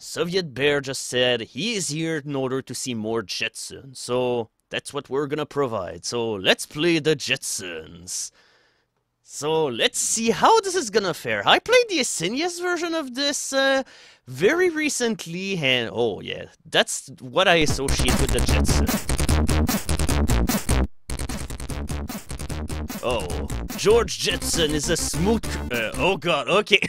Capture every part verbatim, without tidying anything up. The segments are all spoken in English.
Soviet Bear just said he is here in order to see more Jetsons, so that's what we're gonna provide. So let's play the Jetsons. So let's see how this is gonna fare. I played the Asinius version of this uh, very recently, and oh yeah, that's what I associate with the Jetsons. Oh, George Jetson is a smooth... Uh, oh god, okay.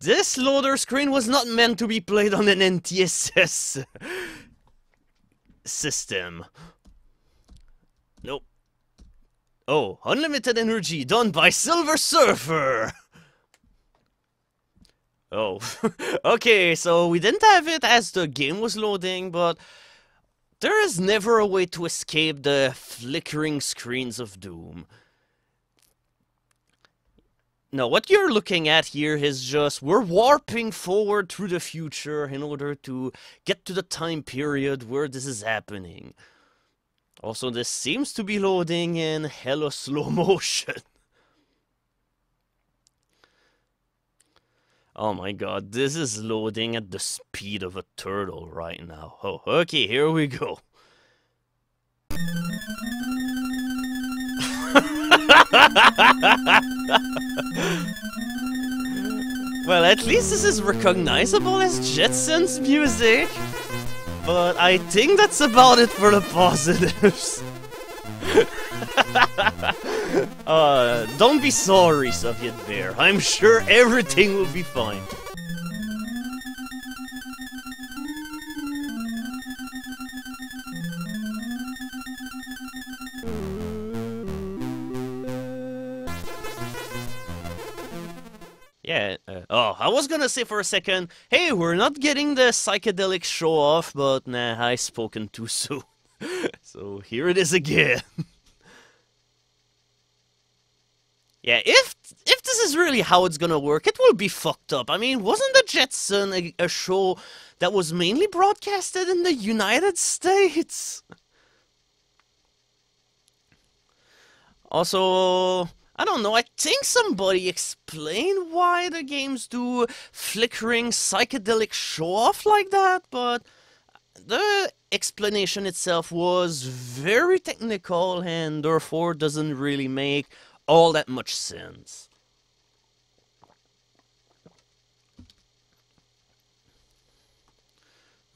This loader screen was not meant to be played on an N T S C system. Nope. Oh, unlimited energy done by Silver Surfer! Oh, okay, so we didn't have it as the game was loading, but there is never a way to escape the flickering screens of Doom. Now, what you're looking at here is just, we're warping forward through the future in order to get to the time period where this is happening. Also, this seems to be loading in hella slow motion. Oh my god, this is loading at the speed of a turtle right now. Oh, okay, here we go. Well, at least this is recognizable as Jetsons music. But I think that's about it for the positives. uh, don't be sorry, Soviet Bear. I'm sure everything will be fine. Yeah, uh, oh, I was gonna say for a second, hey, we're not getting the psychedelic show-off, but nah, I spoken too soon. So here it is again. Yeah, if if this is really how it's gonna work, it will be fucked up. I mean, wasn't the Jetson a, a show that was mainly broadcasted in the United States? Also... I don't know, I think somebody explained why the games do flickering psychedelic show-off like that, but the explanation itself was very technical and therefore doesn't really make all that much sense.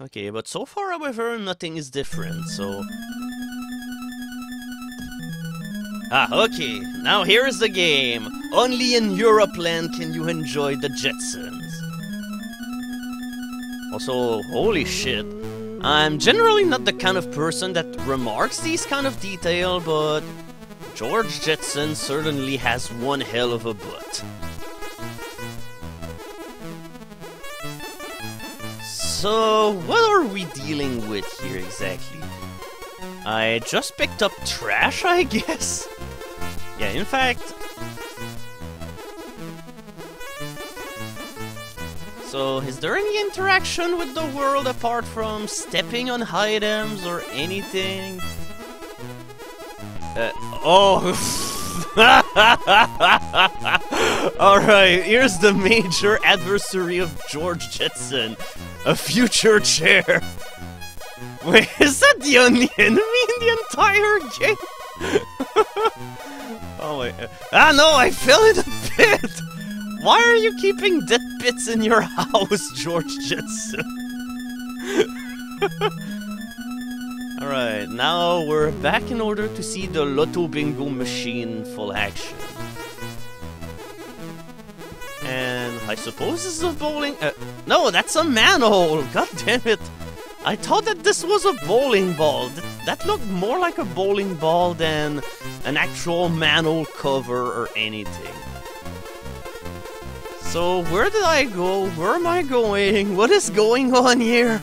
Okay, but so far, however, nothing is different, so... Ah, okay, now here is the game. Only in Europeland can you enjoy the Jetsons. Also, holy shit. I'm generally not the kind of person that remarks these kind of detail, but George Jetson certainly has one hell of a butt. So, what are we dealing with here exactly? I just picked up trash, I guess? Yeah, in fact... So, is there any interaction with the world apart from stepping on items or anything? Uh, oh! Alright, here's the major adversary of George Jetson. A future chair! Wait, is that the only enemy in the entire game? Oh wait. Uh, ah no, I fell in a pit! Why are you keeping dead pits in your house, George Jetson? Alright, now we're back in order to see the Lotto Bingo machine in full action. And I suppose this is a bowling... Uh, no, that's a manhole! God damn it! I thought that this was a bowling ball. Th that looked more like a bowling ball than an actual manhole cover or anything. So where did I go? Where am I going? What is going on here?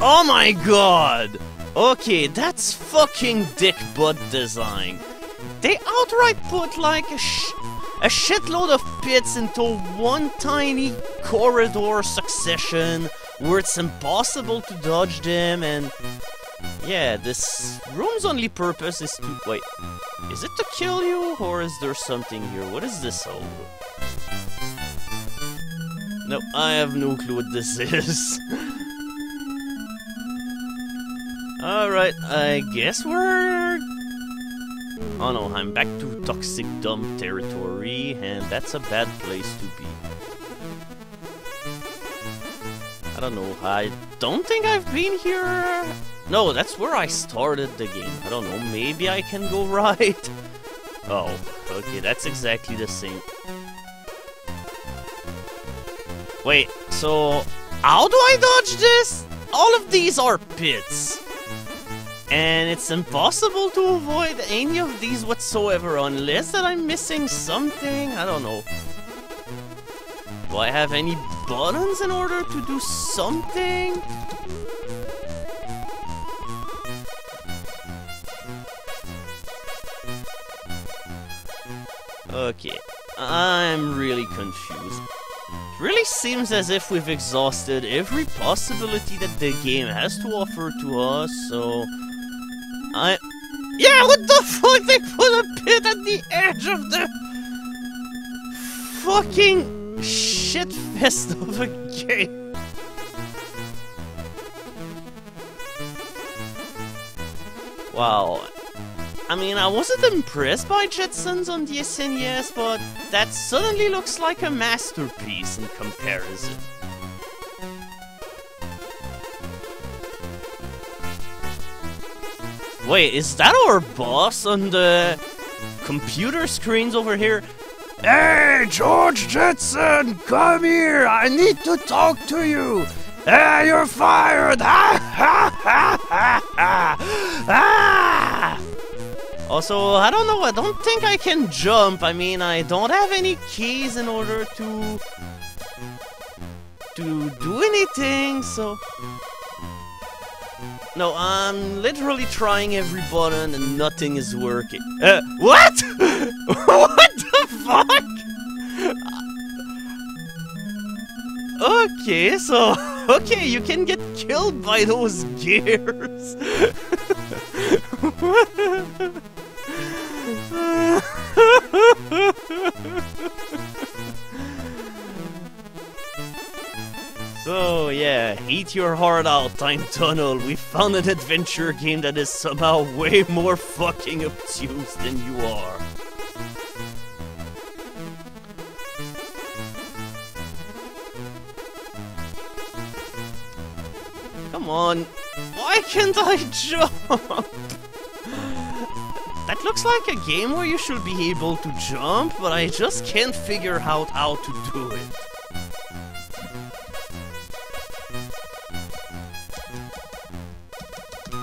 Oh my god! Okay, that's fucking dick butt design. They outright put like a sh... a shitload of pits into one tiny corridor succession where it's impossible to dodge them, and yeah, this room's only purpose is to... Wait, is it to kill you or is there something here? What is this all? No, I have no clue what this is. Alright, I guess we're... Oh no, I'm back to toxic dumb territory, and that's a bad place to be. I don't know, I don't think I've been here... No, that's where I started the game. I don't know, maybe I can go right? Oh, okay, that's exactly the same. Wait, so... How do I dodge this? All of these are pits! And it's impossible to avoid any of these whatsoever, unless that I'm missing something, I don't know. Do I have any buttons in order to do something? Okay, I'm really confused. It really seems as if we've exhausted every possibility that the game has to offer to us, so... I... Yeah, what the fuck? They put a pit at the edge of the... fucking shitfest of a game. Wow. I mean, I wasn't impressed by Jetsons on the S N E S, but that suddenly looks like a masterpiece in comparison. Wait, is that our boss on the computer screens over here? Hey, George Jetson, come here! I need to talk to you! Hey, you're fired! Ha ha ha ha ha! Ah! Also, I don't know, I don't think I can jump. I mean, I don't have any keys in order to... to do anything, so... No, I'm literally trying every button and nothing is working. Uh, what? What the fuck? Okay, so... Okay, you can get killed by those gears. So yeah, eat your heart out, Time Tunnel. We found an adventure game that is somehow way more fucking obtuse than you are. Come on, why can't I jump? That looks like a game where you should be able to jump, but I just can't figure out how to do it.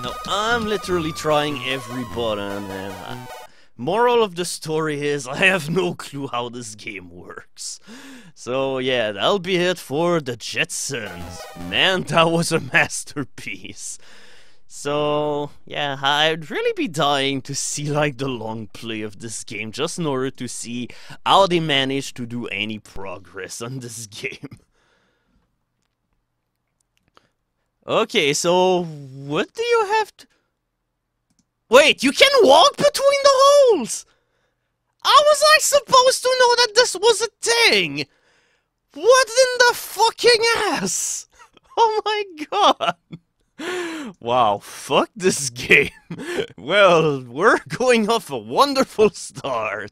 No, I'm literally trying every button, and I, moral of the story is I have no clue how this game works. So yeah, that'll be it for The Jetsons. Man, that was a masterpiece. So, yeah, I'd really be dying to see, like, the long play of this game, just in order to see how they managed to do any progress on this game. Okay, so, what do you have to... Wait, you can walk between the holes! How was I supposed to know that this was a thing? What in the fucking ass? Oh my god! Wow, fuck this game. Well, we're going off a wonderful start.